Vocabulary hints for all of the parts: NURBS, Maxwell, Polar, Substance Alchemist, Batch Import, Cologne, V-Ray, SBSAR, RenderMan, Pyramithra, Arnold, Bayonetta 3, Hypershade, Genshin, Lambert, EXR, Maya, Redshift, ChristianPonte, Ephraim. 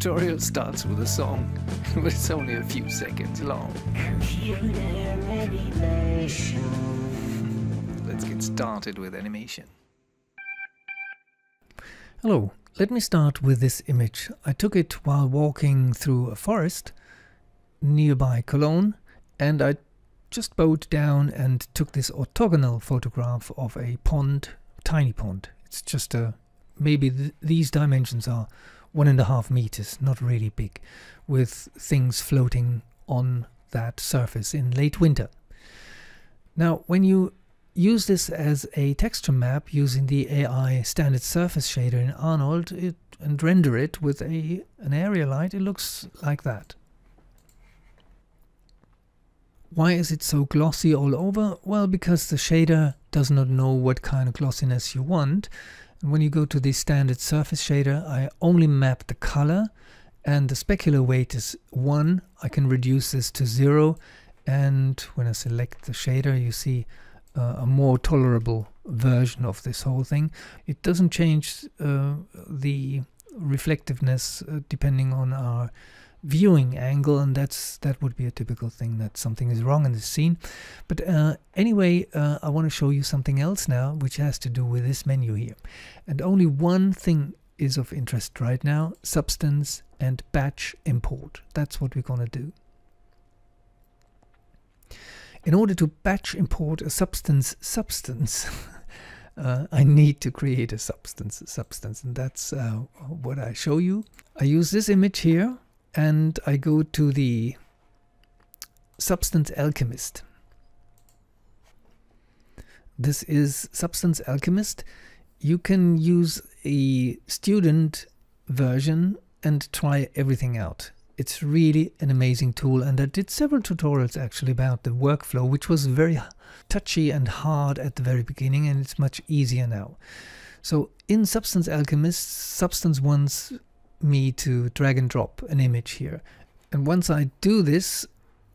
tutorial starts with a song, but it's only a few seconds long. Let's get started with animation. Hello, let me start with this image. I took it while walking through a forest nearby Cologne, and I just bowed down and took this orthogonal photograph of a pond, tiny pond. It's just a, maybe these dimensions are 1.5 meters, not really big, with things floating on that surface in late winter. Now, when you use this as a texture map using the AI standard surface shader in Arnold and render it with an area light, it looks like that. Why is it so glossy all over? Well, because the shader does not know what kind of glossiness you want. And when you go to the standard surface shader, I only map the color, and the specular weight is 1. I can reduce this to 0, and when I select the shader, you see a more tolerable version of this whole thing. It doesn't change the reflectiveness depending on our viewing angle, and that would be a typical thing that something is wrong in this scene. But anyway, I want to show you something else now, which has to do with this menu here. And only one thing is of interest right now: substance and batch import. That's what we're going to do. In order to batch import a substance, I need to create a substance, and that's what I show you. I use this image here, and I go to the Substance Alchemist. This is Substance Alchemist. You can use a student version and try everything out. It's really an amazing tool, and I did several tutorials actually about the workflow, which was very touchy and hard at the very beginning, and it's much easier now. So in Substance Alchemist, Substance wants me to drag and drop an image here, and once I do this,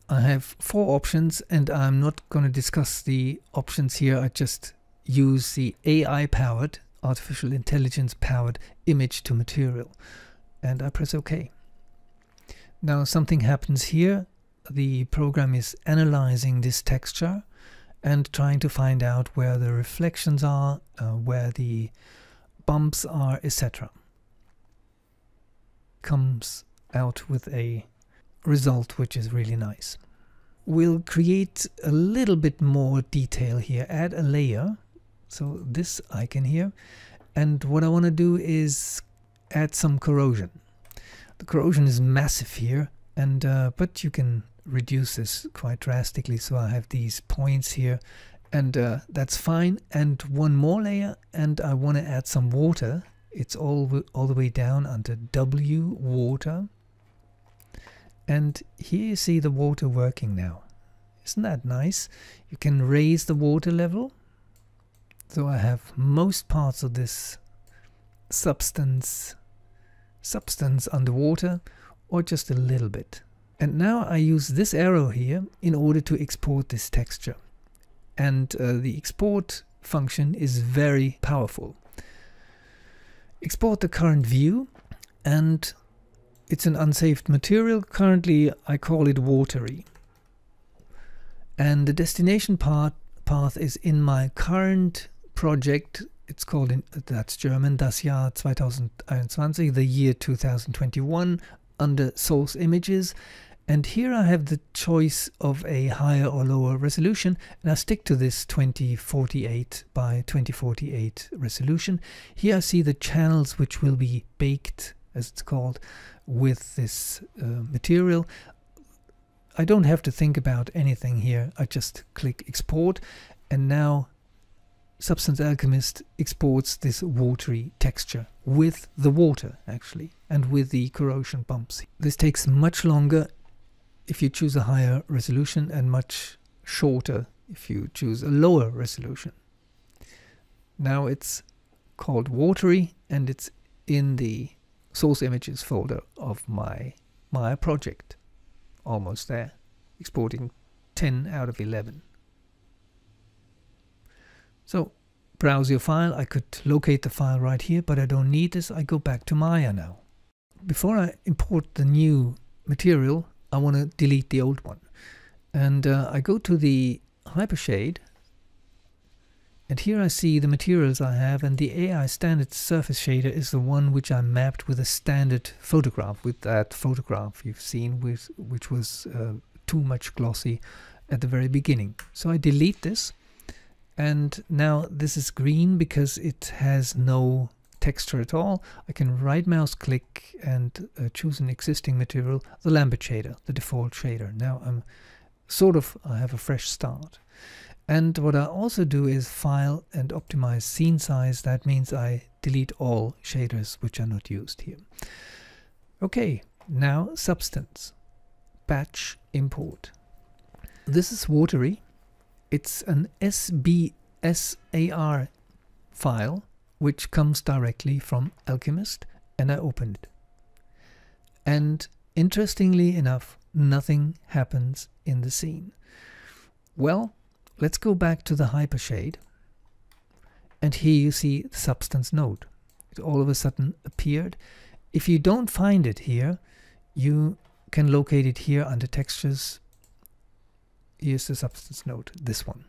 I have 4 options, and I'm not going to discuss the options here. I just use the AI powered, artificial intelligence powered image to material, and I press OK. Now something happens here. The program is analyzing this texture and trying to find out where the reflections are, where the bumps are, etc. Comes out with a result which is really nice. We'll create a little bit more detail here, add a layer, so this icon here, and what I want to do is add some corrosion. The corrosion is massive here, and but you can reduce this quite drastically, so I have these points here, and that's fine. And one more layer, and I want to add some water. It's all the way down under W, water, and here you see the water working now. Isn't that nice? You can raise the water level, so I have most parts of this substance underwater, or just a little bit. And now I use this arrow here in order to export this texture, and the export function is very powerful. Export the current view, and it's an unsaved material. Currently I call it watery, and the destination path is in my current project. It's called, in that's German, das Jahr 2021, the year 2021, under source images, and here I have the choice of a higher or lower resolution, and I stick to this 2048 by 2048 resolution. Here I see the channels which will be baked, as it's called, with this material. I don't have to think about anything here. I just click export, and now Substance Alchemist exports this watery texture with the water actually, and with the corrosion bumps. This takes much longer if you choose a higher resolution, and much shorter if you choose a lower resolution. Now it's called watery, and it's in the source images folder of my Maya project. Almost there, exporting 10 out of 11. So browse your file. I could locate the file right here, but I don't need this. I go back to Maya now. before I import the new material, I want to delete the old one. And I go to the Hypershade, and here I see the materials I have, and the AI standard surface shader is the one which I mapped with a standard photograph, with that photograph you've seen, which was too much glossy at the very beginning. So I delete this, and now this is green because it has no texture at all. I can right mouse click and choose an existing material, the Lambert shader, the default shader. Now I have a fresh start. And what I also do is file and optimize scene size. That means I delete all shaders which are not used here. Okay, now substance. Batch import. This is watery. It's an SBSAR file which comes directly from Alchemist, and I open it. And interestingly enough, nothing happens in the scene. Well, let's go back to the Hypershade, and here you see the substance node. It all of a sudden appeared. If you don't find it here, you can locate it here under textures. Here's the substance node, this one.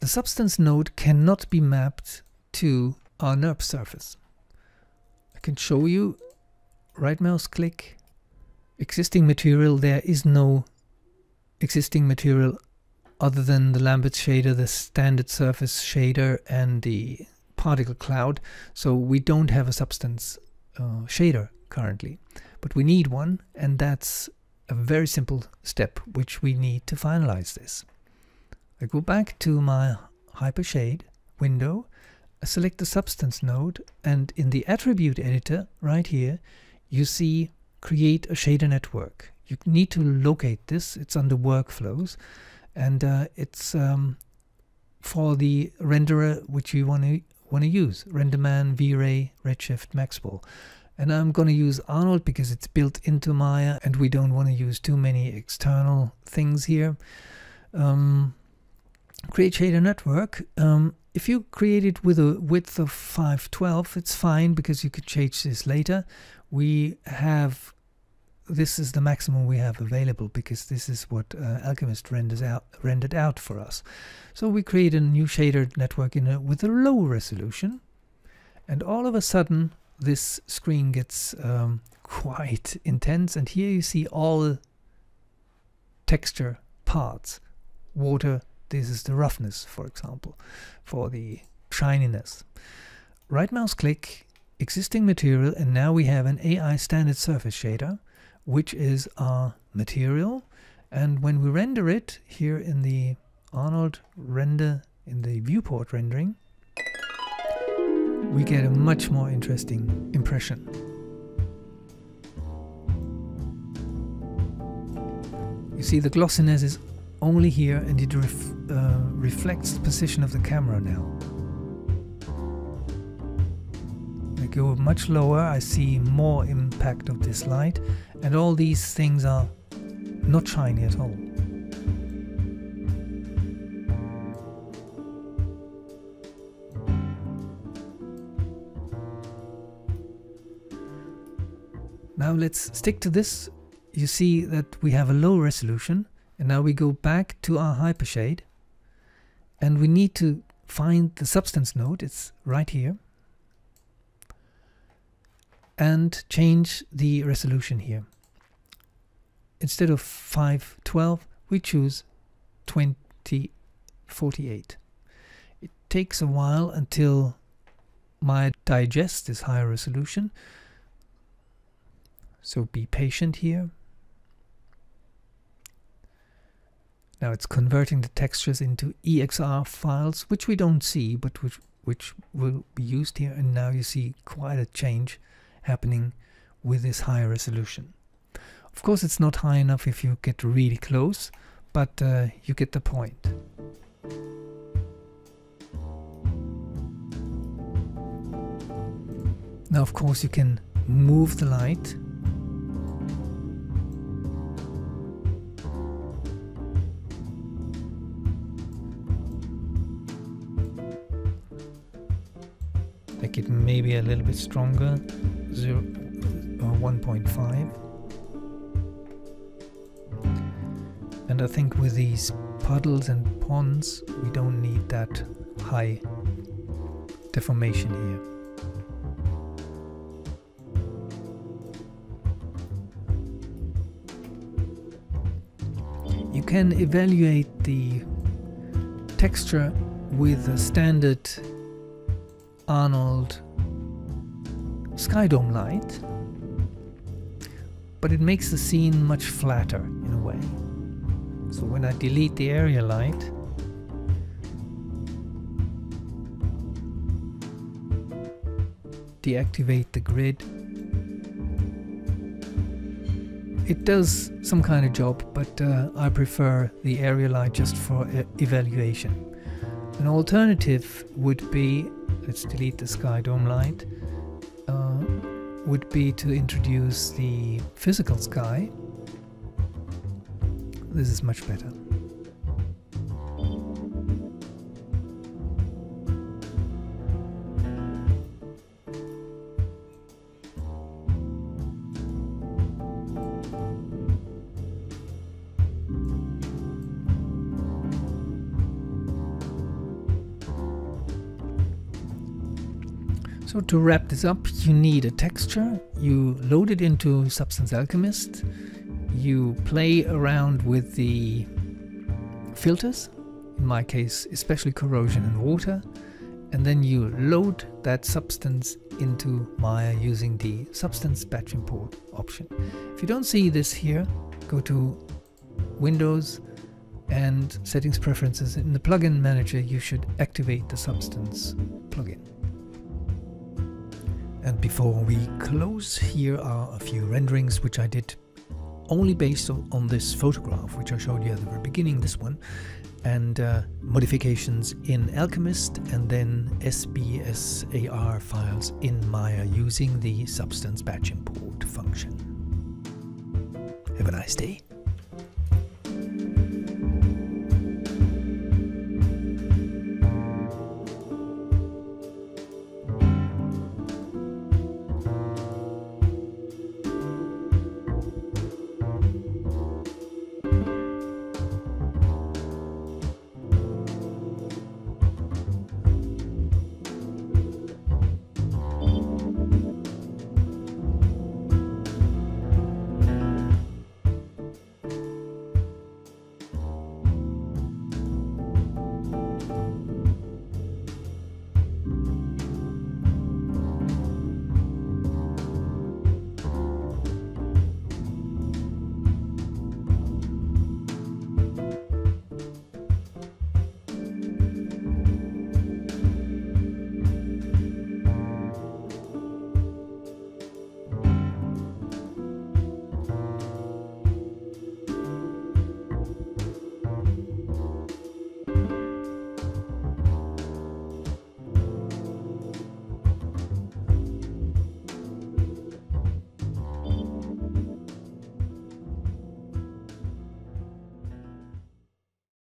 The substance node cannot be mapped to our NURBS surface. I can show you, right mouse click, existing material. There is no existing material other than the Lambert shader, the standard surface shader, and the particle cloud. So we don't have a substance shader currently, but we need one, and that's a very simple step which we need to finalize this. I go back to my Hypershade window, I select the substance node, and in the attribute editor right here you see create a shader network. You need to locate this. It's under workflows, and it's for the renderer which you want to use, RenderMan, V-Ray, Redshift, Maxwell. And I'm going to use Arnold because it's built into Maya, and we don't want to use too many external things here. Create shader network. If you create it with a width of 512, it's fine because you could change this later. This is the maximum we have available because this is what Alchemist rendered out for us. So we create a new shader network with a low resolution, and all of a sudden this screen gets quite intense, and here you see all texture parts. Water, this is the roughness, for example, for the shininess. Right mouse click, existing material, and now we have an AI standard surface shader, which is our material. And when we render it here in the Arnold render, in the viewport rendering, we get a much more interesting impression. You see the glossiness is only here, and it reflects the position of the camera now. I go much lower, I see more impact of this light, and all these things are not shiny at all. Now let's stick to this. You see that we have a low resolution, and now we go back to our Hypershade, and we need to find the substance node. It's right here, and change the resolution here. Instead of 512, we choose 2048. It takes a while until Maya digests this higher resolution, so be patient here. Now it's converting the textures into EXR files, which we don't see, but which will be used here, and now you see quite a change happening with this higher resolution. Of course it's not high enough if you get really close, but you get the point. Now of course you can move the light. Make it maybe a little bit stronger, 1.5. And I think with these puddles and ponds we don't need that high deformation here. You can evaluate the texture with a standard Arnold Skydome light, but it makes the scene much flatter in a way. So when I delete the area light, deactivate the grid, it does some kind of job, but I prefer the area light just for evaluation. An alternative would be, let's delete the sky dome light, would be to introduce the physical sky. This is much better. So to wrap this up, you need a texture, you load it into Substance Alchemist, you play around with the filters, in my case especially corrosion and water, and then you load that substance into Maya using the Substance Batch Import option. If you don't see this here, go to Windows and Settings Preferences. In the Plugin Manager you should activate the Substance plugin. And before we close, here are a few renderings which I did only based on this photograph which I showed you at the very beginning, this one, and modifications in Alchemist and then SBSAR files in Maya using the Substance Batch Import function. Have a nice day.